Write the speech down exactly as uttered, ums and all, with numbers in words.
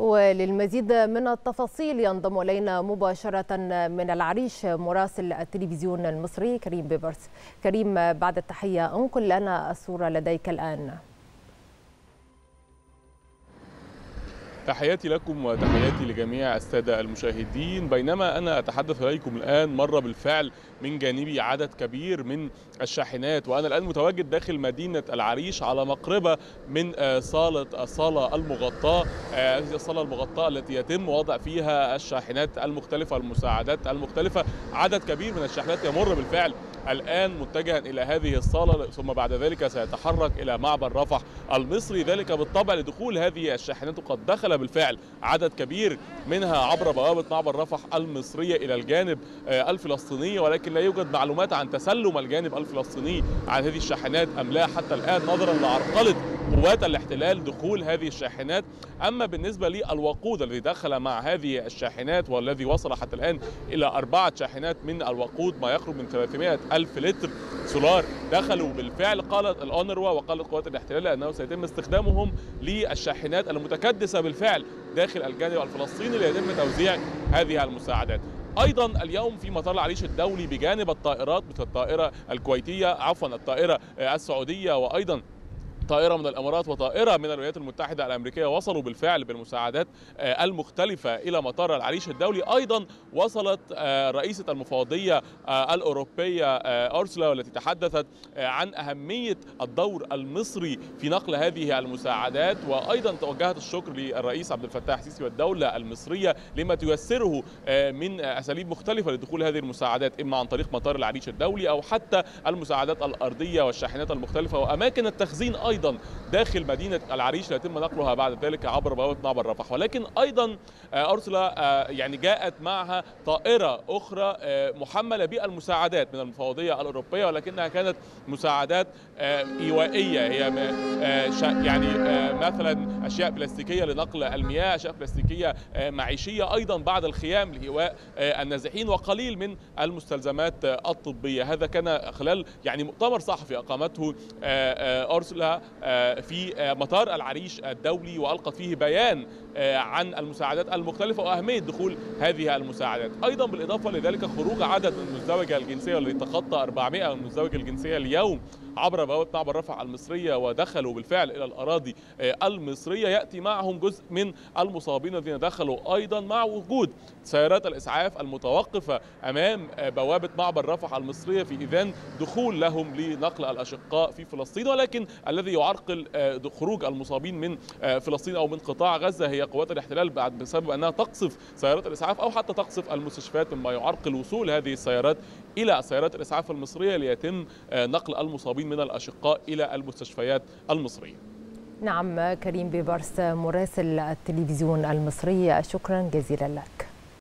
وللمزيد من التفاصيل ينضم الينا مباشره من العريش مراسل التلفزيون المصري كريم بيبرس. كريم، بعد التحيه انقل لنا الصوره لديك الان. تحياتي لكم وتحياتي لجميع السادة المشاهدين. بينما أنا أتحدث إليكم الآن مرة بالفعل من جانبي عدد كبير من الشاحنات، وأنا الآن متواجد داخل مدينة العريش على مقربة من صالة الصالة المغطاة، هذه الصالة المغطاة التي يتم وضع فيها الشاحنات المختلفة، المساعدات المختلفة. عدد كبير من الشاحنات يمر بالفعل الآن متجها إلى هذه الصالة، ثم بعد ذلك سيتحرك إلى معبر رفح المصري، ذلك بالطبع لدخول هذه الشاحنات. وقد دخل بالفعل عدد كبير منها عبر بوابة معبر رفح المصرية إلى الجانب الفلسطيني، ولكن لا يوجد معلومات عن تسلم الجانب الفلسطيني عن هذه الشاحنات أم لا حتى الآن، نظرا لعرقلة قوات الاحتلال دخول هذه الشاحنات. أما بالنسبة للوقود الذي دخل مع هذه الشاحنات والذي وصل حتى الآن إلى أربعة شاحنات من الوقود، ما يقرب من ثلاثمائة ألف لتر سولار دخلوا بالفعل. قالت الأونروا وقالت قوات الاحتلال أنه سيتم استخدامهم للشاحنات المتكدسة بالفعل داخل الجانب الفلسطيني ليتم توزيع هذه المساعدات. ايضا اليوم في مطار العريش الدولي بجانب الطائرات مثل الطائرة الكويتية، عفوا الطائرة السعودية، وايضا طائرة من الإمارات وطائرة من الولايات المتحدة الأمريكية وصلوا بالفعل بالمساعدات المختلفة إلى مطار العريش الدولي. أيضا وصلت رئيسة المفوضية الأوروبية أورسولا والتي تحدثت عن أهمية الدور المصري في نقل هذه المساعدات، وأيضا توجهت الشكر للرئيس عبد الفتاح السيسي والدولة المصرية لما تيسره من أساليب مختلفة لدخول هذه المساعدات، إما عن طريق مطار العريش الدولي أو حتى المساعدات الأرضية والشاحنات المختلفة وأماكن التخزين أيضا أيضا داخل مدينة العريش يتم نقلها بعد ذلك عبر بوابة معبر رفح. ولكن أيضا أورسولا يعني جاءت معها طائرة أخرى محملة بالمساعدات من المفوضية الأوروبية، ولكنها كانت مساعدات إيوائية، هي يعني مثلا أشياء بلاستيكية لنقل المياه، أشياء بلاستيكية معيشية، أيضا بعض الخيام لإيواء النازحين وقليل من المستلزمات الطبية. هذا كان خلال يعني مؤتمر صحفي أقامته أورسولا في مطار العريش الدولي، وألقت فيه بيان عن المساعدات المختلفة وأهمية دخول هذه المساعدات. أيضا بالإضافة لذلك خروج عدد من مزدوجة الجنسية والذي تخطى أربعمائة من مزدوجة الجنسية اليوم عبر بوابة معبر رفح المصرية ودخلوا بالفعل إلى الأراضي المصرية. يأتي معهم جزء من المصابين الذين دخلوا أيضا، مع وجود سيارات الإسعاف المتوقفة أمام بوابة معبر رفح المصرية في إذن دخول لهم لنقل الأشقاء في فلسطين. ولكن الذي يعرقل خروج المصابين من فلسطين أو من قطاع غزة هي قوات الاحتلال بعد بسبب أنها تقصف سيارات الإسعاف أو حتى تقصف المستشفيات، مما يعرقل وصول هذه السيارات إلى سيارات الإسعاف المصرية ليتم نقل المصابين من الأشقاء إلى المستشفيات المصرية. نعم كريم بيبرس مراسل التلفزيون المصري، شكرا جزيلا لك.